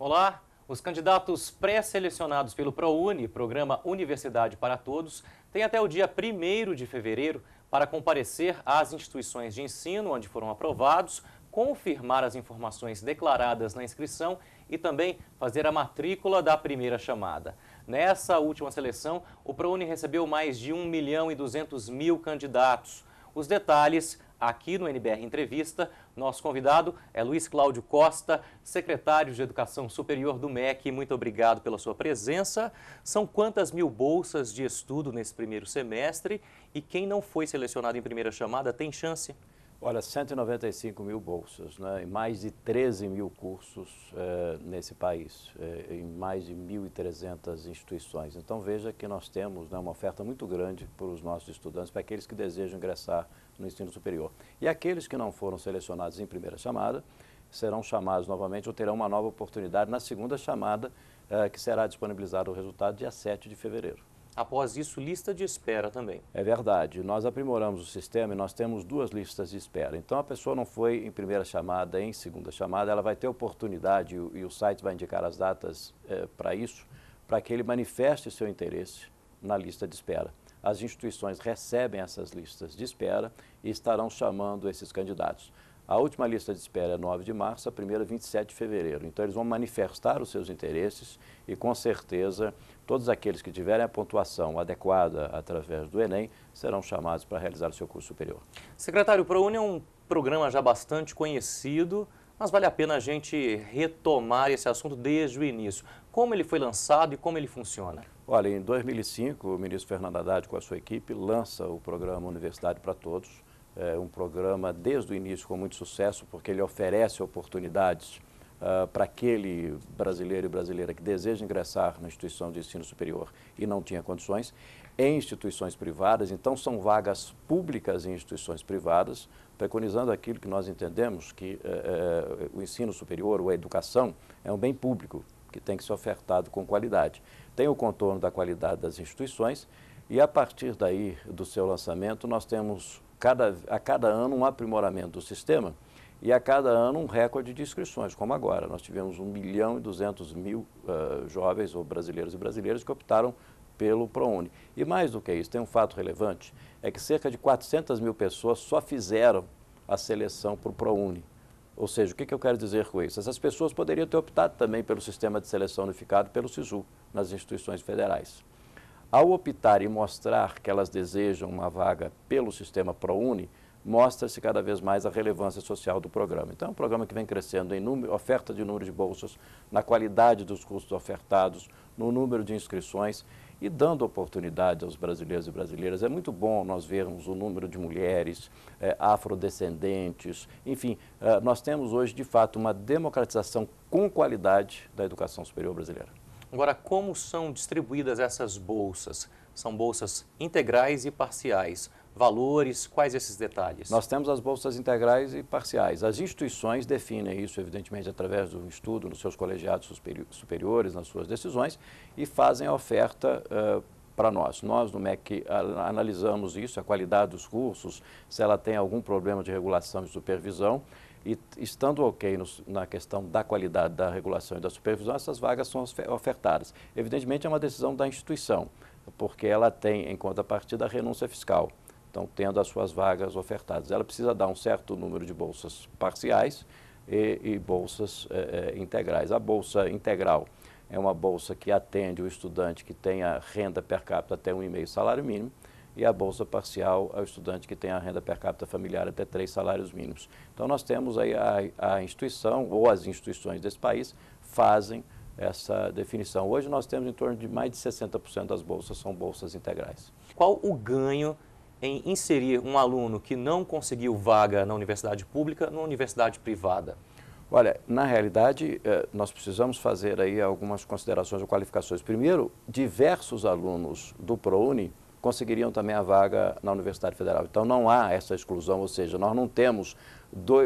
Olá, os candidatos pré-selecionados pelo ProUni, Programa Universidade para Todos, têm até o dia 1º de fevereiro para comparecer às instituições de ensino onde foram aprovados, confirmar as informações declaradas na inscrição e também fazer a matrícula da primeira chamada. Nessa última seleção, o ProUni recebeu mais de 1.200.000 candidatos. Os detalhes aqui no NBR Entrevista. Nosso convidado é Luiz Cláudio Costa, secretário de Educação Superior do MEC. Muito obrigado pela sua presença. São quantas mil bolsas de estudo nesse primeiro semestre? E quem não foi selecionado em primeira chamada tem chance? Olha, 195 mil bolsas, né? E mais de 13 mil cursos nesse país, em mais de 1.300 instituições. Então veja que nós temos, né, uma oferta muito grande para os nossos estudantes, para aqueles que desejam ingressar no ensino superior. E aqueles que não foram selecionados em primeira chamada serão chamados novamente ou terão uma nova oportunidade na segunda chamada, que será disponibilizado o resultado dia 7 de fevereiro. Após isso, lista de espera também. É verdade. Nós aprimoramos o sistema e nós temos duas listas de espera. Então, a pessoa não foi em primeira chamada, em segunda chamada, ela vai ter oportunidade, e o site vai indicar as datas para isso, para que ele manifeste seu interesse na lista de espera. As instituições recebem essas listas de espera e estarão chamando esses candidatos. A última lista de espera é 9 de março, a primeira 27 de fevereiro. Então, eles vão manifestar os seus interesses e, com certeza, todos aqueles que tiverem a pontuação adequada através do Enem serão chamados para realizar o seu curso superior. Secretário, o ProUni é um programa já bastante conhecido, mas vale a pena a gente retomar esse assunto desde o início. Como ele foi lançado e como ele funciona? Olha, em 2005, o ministro Fernando Haddad, com a sua equipe, lança o programa Universidade para Todos. É um programa, desde o início, com muito sucesso, porque ele oferece oportunidades para aquele brasileiro e brasileira que deseja ingressar na instituição de ensino superior e não tinha condições, em instituições privadas. Então, são vagas públicas em instituições privadas, preconizando aquilo que nós entendemos, que o ensino superior ou a educação é um bem público, que tem que ser ofertado com qualidade. Tem o contorno da qualidade das instituições e, a partir daí, do seu lançamento, nós temos a cada ano um aprimoramento do sistema e a cada ano um recorde de inscrições, como agora. Nós tivemos 1.200.000 jovens ou brasileiros e brasileiras que optaram pelo ProUni. E mais do que isso, tem um fato relevante, é que cerca de 400.000 pessoas só fizeram a seleção para o ProUni. Ou seja, o que eu quero dizer com isso? Essas pessoas poderiam ter optado também pelo sistema de seleção unificado, pelo SISU, nas instituições federais. Ao optar e mostrar que elas desejam uma vaga pelo sistema ProUni, mostra-se cada vez mais a relevância social do programa. Então, é um programa que vem crescendo em número, oferta de número de bolsas, na qualidade dos cursos ofertados, no número de inscrições e dando oportunidade aos brasileiros e brasileiras. É muito bom nós vermos o número de mulheres, afrodescendentes, enfim, nós temos hoje, de fato, uma democratização com qualidade da educação superior brasileira. Agora, como são distribuídas essas bolsas? São bolsas integrais e parciais. Valores, quais esses detalhes? Nós temos as bolsas integrais e parciais. As instituições definem isso, evidentemente, através do estudo, nos seus colegiados superiores, nas suas decisões, e fazem a oferta para nós. Nós, no MEC, analisamos isso, a qualidade dos cursos, se ela tem algum problema de regulação e supervisão. E estando ok na questão da qualidade da regulação e da supervisão, essas vagas são ofertadas. Evidentemente, é uma decisão da instituição, porque ela tem em contrapartida a renúncia fiscal. Então, tendo as suas vagas ofertadas, ela precisa dar um certo número de bolsas parciais e bolsas integrais. A bolsa integral é uma bolsa que atende o estudante que tenha renda per capita até 1,5 salário mínimo, e a bolsa parcial ao estudante que tem a renda per capita familiar até 3 salários mínimos. Então, nós temos aí a instituição, ou as instituições desse país, fazem essa definição. Hoje, nós temos em torno de mais de 60% das bolsas são bolsas integrais. Qual o ganho em inserir um aluno que não conseguiu vaga na universidade pública, na universidade privada? Olha, na realidade, nós precisamos fazer aí algumas considerações ou qualificações. Primeiro, diversos alunos do ProUni conseguiriam também a vaga na Universidade Federal. Então, não há essa exclusão, ou seja, nós não temos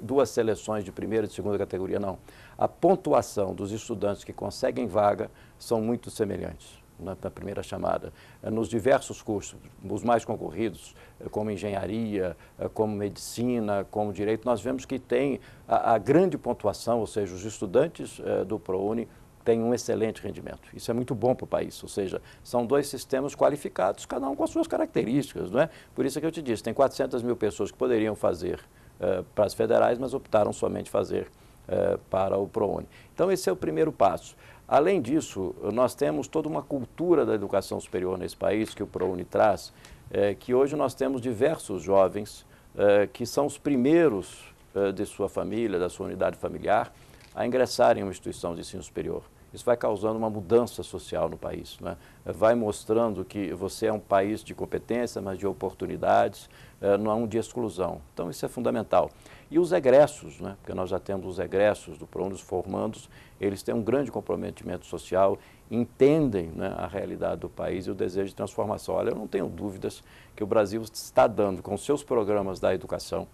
duas seleções de primeira e de segunda categoria, não. A pontuação dos estudantes que conseguem vaga são muito semelhantes. na primeira chamada, nos diversos cursos, os mais concorridos, como engenharia, como medicina, como direito, nós vemos que tem a grande pontuação, ou seja, os estudantes do ProUni têm um excelente rendimento. Isso é muito bom para o país, ou seja, são dois sistemas qualificados, cada um com as suas características, não é? Por isso é que eu te disse, tem 400 mil pessoas que poderiam fazer para as federais, mas optaram somente fazer para o ProUni. Então, esse é o primeiro passo. Além disso, nós temos toda uma cultura da educação superior nesse país, que o ProUni traz, que hoje nós temos diversos jovens que são os primeiros de sua família, da sua unidade familiar, a ingressarem em uma instituição de ensino superior. Isso vai causando uma mudança social no país, né? Vai mostrando que você é um país de competência, mas de oportunidades, não é um de exclusão. Então, isso é fundamental. E os egressos, né? Porque nós já temos os egressos do ProUni, os formandos, eles têm um grande comprometimento social, entendem, né, a realidade do país e o desejo de transformação. Olha, eu não tenho dúvidas que o Brasil está dando, com seus programas da educação,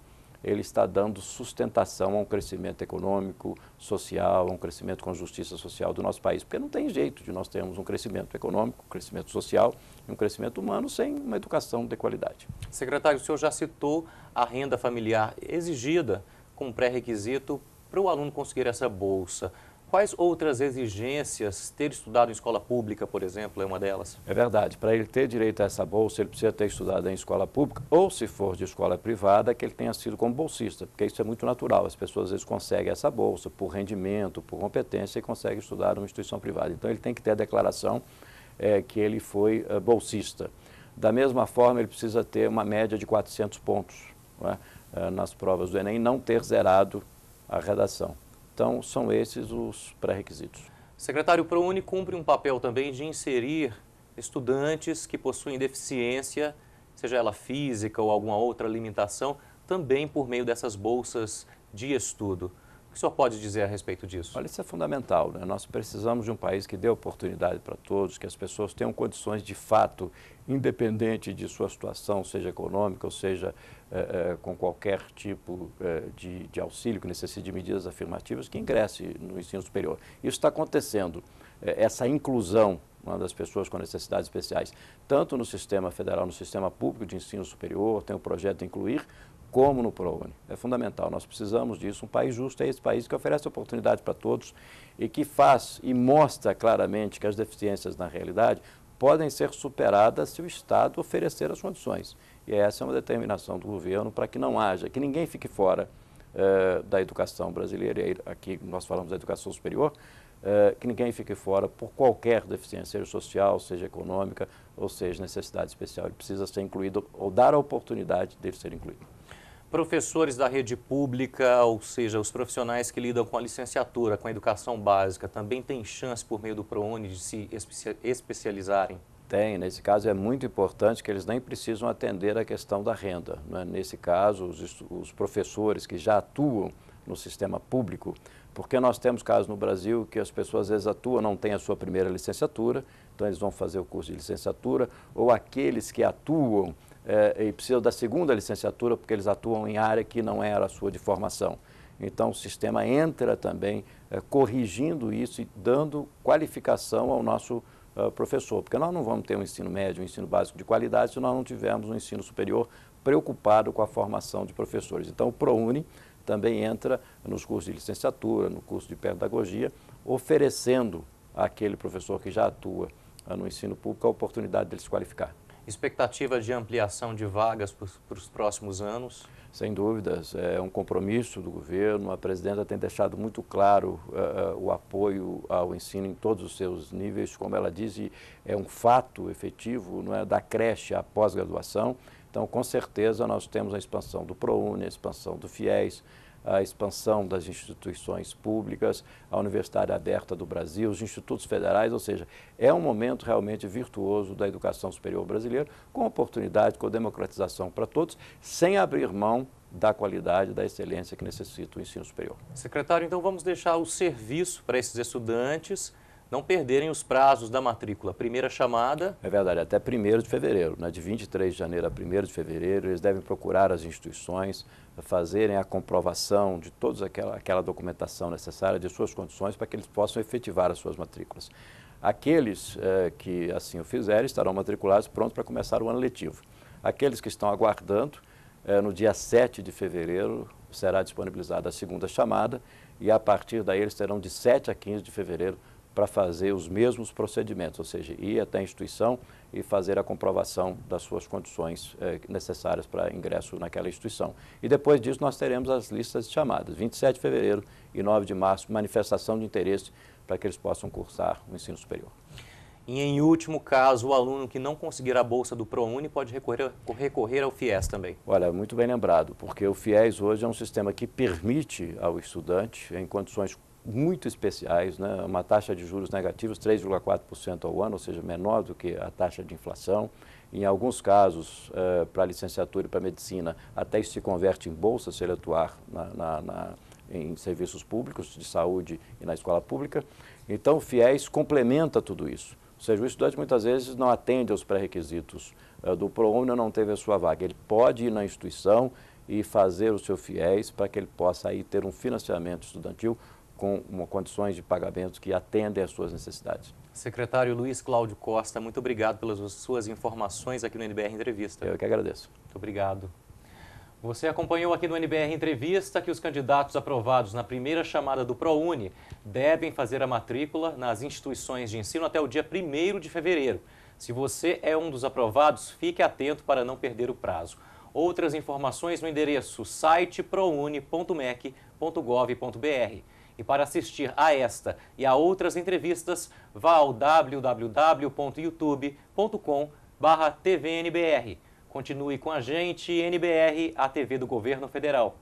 ele está dando sustentação a um crescimento econômico, social, a um crescimento com justiça social do nosso país. Porque não tem jeito de nós termos um crescimento econômico, um crescimento social e um crescimento humano sem uma educação de qualidade. Secretário, o senhor já citou a renda familiar exigida como pré-requisito para o aluno conseguir essa bolsa. Quais outras exigências, ter estudado em escola pública, por exemplo, é uma delas? É verdade. Para ele ter direito a essa bolsa, ele precisa ter estudado em escola pública ou, se for de escola privada, que ele tenha sido como bolsista, porque isso é muito natural. As pessoas, às vezes, conseguem essa bolsa por rendimento, por competência e conseguem estudar numa instituição privada. Então, ele tem que ter a declaração que ele foi bolsista. Da mesma forma, ele precisa ter uma média de 400 pontos, não é? Nas provas do Enem, não ter zerado a redação. Então, são esses os pré-requisitos. Secretário, o ProUni cumpre um papel também de inserir estudantes que possuem deficiência, seja ela física ou alguma outra limitação, também por meio dessas bolsas de estudo. O que o senhor pode dizer a respeito disso? Olha, isso é fundamental, né? Nós precisamos de um país que dê oportunidade para todos, que as pessoas tenham condições de fato, independente de sua situação, seja econômica ou seja com qualquer tipo de auxílio que necessite de medidas afirmativas, que ingresse no ensino superior. Isso está acontecendo, essa inclusão das pessoas com necessidades especiais, tanto no sistema federal, no sistema público de ensino superior, tem o projeto de incluir, como no ProUni. É fundamental, nós precisamos disso. Um país justo é esse país que oferece oportunidade para todos e que faz e mostra claramente que as deficiências na realidade podem ser superadas se o Estado oferecer as condições. E essa é uma determinação do governo para que não haja, que ninguém fique fora da educação brasileira. E aqui nós falamos da educação superior, que ninguém fique fora por qualquer deficiência, seja social, seja econômica ou seja necessidade especial. Ele precisa ser incluído ou dar a oportunidade dele ser incluído. Professores da rede pública, ou seja, os profissionais que lidam com a licenciatura, com a educação básica, também têm chance por meio do ProUni de se especializarem? Tem. Nesse caso é muito importante que eles nem precisam atender a questão da renda, né? Nesse caso, os professores que já atuam no sistema público, porque nós temos casos no Brasil que as pessoas às vezes atuam, não têm a sua primeira licenciatura, então eles vão fazer o curso de licenciatura, ou aqueles que atuam e precisam da segunda licenciatura porque eles atuam em área que não era a sua de formação. Então, o sistema entra também corrigindo isso e dando qualificação ao nosso professor, porque nós não vamos ter um ensino médio, um ensino básico de qualidade se nós não tivermos um ensino superior preocupado com a formação de professores. Então, o ProUni também entra nos cursos de licenciatura, no curso de pedagogia, oferecendo àquele professor que já atua no ensino público a oportunidade de ele se qualificar. Expectativa de ampliação de vagas para os próximos anos? Sem dúvidas, é um compromisso do governo. A presidenta tem deixado muito claro o apoio ao ensino em todos os seus níveis, como ela diz, e é um fato efetivo, não é, da creche à pós-graduação. Então, com certeza, nós temos a expansão do ProUni, a expansão do FIES, a expansão das instituições públicas, a Universidade Aberta do Brasil, os institutos federais, ou seja, é um momento realmente virtuoso da educação superior brasileira, com oportunidade, com democratização para todos, sem abrir mão da qualidade, da excelência que necessita o ensino superior. Secretário, então vamos deixar o serviço para esses estudantes não perderem os prazos da matrícula. Primeira chamada... É verdade, até 1º de fevereiro, né? De 23 de janeiro a 1º de fevereiro, eles devem procurar as instituições, fazerem a comprovação de toda aquela documentação necessária, de suas condições, para que eles possam efetivar as suas matrículas. Aqueles que assim o fizerem estarão matriculados, prontos para começar o ano letivo. Aqueles que estão aguardando, no dia 7 de fevereiro será disponibilizada a segunda chamada e a partir daí eles terão de 7 a 15 de fevereiro para fazer os mesmos procedimentos, ou seja, ir até a instituição e fazer a comprovação das suas condições necessárias para ingresso naquela instituição. E depois disso nós teremos as listas de chamadas, 27 de fevereiro e 9 de março, manifestação de interesse para que eles possam cursar o ensino superior. E em último caso, o aluno que não conseguir a bolsa do ProUni pode recorrer ao FIES também? Olha, muito bem lembrado, porque o FIES hoje é um sistema que permite ao estudante, em condições muito especiais, né, uma taxa de juros negativos, 3,4% ao ano, ou seja, menor do que a taxa de inflação. Em alguns casos, para licenciatura e para medicina, até isso se converte em bolsa se ele atuar em serviços públicos, de saúde e na escola pública. Então, o FIES complementa tudo isso. Ou seja, o estudante muitas vezes não atende aos pré-requisitos do ProUni ou não teve a sua vaga. Ele pode ir na instituição e fazer o seu FIES para que ele possa aí ter um financiamento estudantil com condições de pagamento que atendem às suas necessidades. Secretário Luiz Cláudio Costa, muito obrigado pelas suas informações aqui no NBR Entrevista. Eu que agradeço. Muito obrigado. Você acompanhou aqui no NBR Entrevista que os candidatos aprovados na primeira chamada do ProUni devem fazer a matrícula nas instituições de ensino até o dia 1º de fevereiro. Se você é um dos aprovados, fique atento para não perder o prazo. Outras informações no endereço siteprouni.mec.gov.br. E para assistir a esta e a outras entrevistas, vá ao www.youtube.com/tvnbr. Continue com a gente, NBR, a TV do Governo Federal.